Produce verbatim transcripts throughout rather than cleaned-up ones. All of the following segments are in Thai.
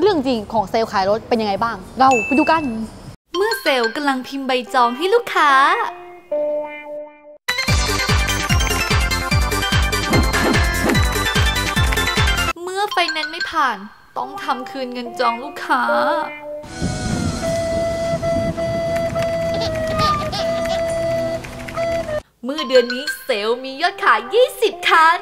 เรื่องจริงของเซลล์ขายรถเป็นยังไงบ้างเราไปดูกันเมื่อเซลล์กำลังพิมพ์ใบจองให้ลูกค้าเมื่อไฟแนนซ์ไม่ผ่านต้องทำคืนเงินจองลูกค้าเมื่อเดือนนี้เซลล์มียอดขายยี่สิบคัน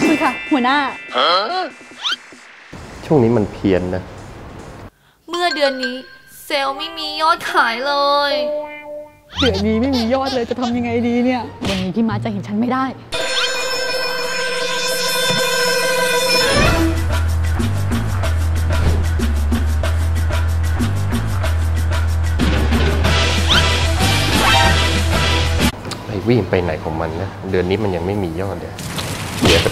คุยค่ะหัวหน้าช่วงนี้มันเพี้ยนนะเมื่อเดือนนี้เซลล์ไม่มียอดขายเลยเดือนนี้ไม่มียอดเลยจะทำยังไงดีเนี่ยวันนี้พี่มาจะเห็นฉันไม่ได้ไอ้วิ่งไปไหนของมันนะเดือนนี้มันยังไม่มียอดเลยเดี๋ยว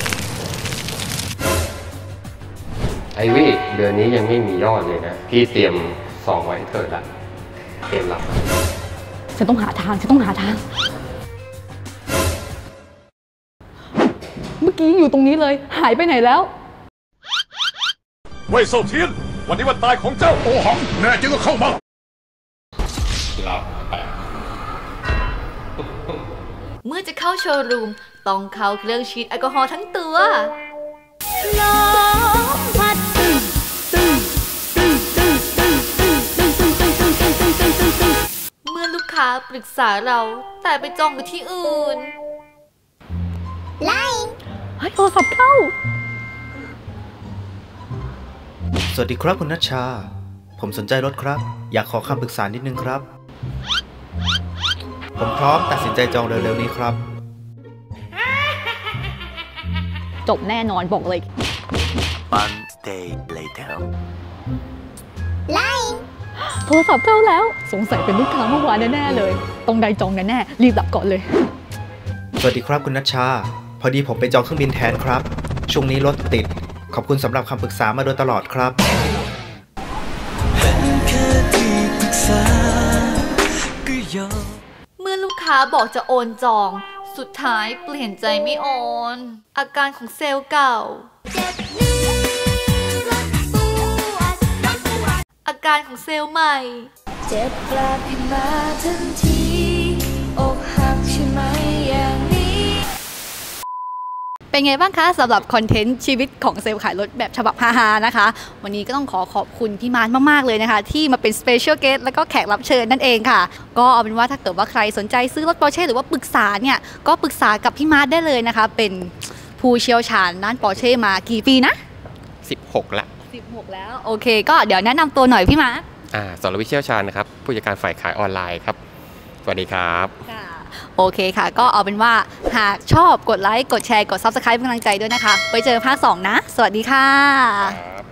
ไอ้วิ่งเดือนนี้ยังไม่มียอดเลยนะพี่เตรียมสองไว้เถิดละเตรียมรับฉันต้องหาทางฉันต้องหาทางเมื่อกี้อยู่ตรงนี้เลยหายไปไหนแล้วเว่ยเซาเทียนวันนี้วันตายของเจ้าโอหังแน่จริงก็เข้ามาเมื่อจะเข้าโชว์รูมต้องเข้าเครื่องฉีดแอลกอฮอล์ทั้งตัวลมพัดตึ้งตึ้งตึ้งตึ้งตึ้งตึ้งตึ้งตึ้งตึ้งตึ้งตึ้งตึ้งตึ้งตึ้งเมื่อลูกค้าปรึกษาเราแต่ไปจองอยู่ที่อื่นไล่ให้โทรศัพท์เข้าสวัสดีครับคุณณัชชาผมสนใจรถครับอยากขอคำปรึกษานิดนึงครับผมพร้อมตัดสินใจจองเร็วๆนี้ครับจบแน่นอนบอกเลย One day later ไลน์โทรศัพท์เข้าแล้วสงสัยเป็นลูกค้าเมื่อวานแน่ๆเลยตรงใดจองแน่ๆรีบรับก่อนเลยสวัสดีครับคุณณัชชาพอดีผมไปจองเครื่องบินแทนครับช่วงนี้รถติดขอบคุณสำหรับคำปรึกษามาโดยตลอดครับเมื่อลูกค้าบอกจะโอนจองสุดท้ายเปลี่ยนใจไม่โอนอาการของเซลล์เก่าอาการของเซลล์ใหม่เจ็บกลับมาทันทีอกหักใช่ไหมอย่างนี้เป็นไงบ้างคะสำหรับคอนเทนต์ชีวิตของเซลล์ขายรถแบบฉบับฮาๆนะคะวันนี้ก็ต้องขอขอบคุณพี่มานมากๆเลยนะคะที่มาเป็นสเปเชียลเกสต์แล้วก็แขกรับเชิญนั่นเองค่ะก็เอาเป็นว่าถ้าเกิดว่าใครสนใจซื้อรถปอร์เช่หรือว่าปรึกษาเนี่ยก็ปรึกษากับพี่มานได้เลยนะคะเป็นผู้เชี่ยวชาญด้านปอร์เช่มากี่ปีนะสิบหกละสิบหกแล้วโอเคก็เดี๋ยวแนะนำตัวหน่อยพี่มาอ่าสรวิช เชี่ยวชาญนะครับผู้จัดการฝ่ายขายออนไลน์ครับสวัสดีครับค่ะโอเคค่ะก็เอาเป็นว่าหากชอบกดไลค์กดแชร์กด ซับสไครบ์ เป็นกำลังใจด้วยนะคะไว้เจอภาคสองนะสวัสดีค่ะ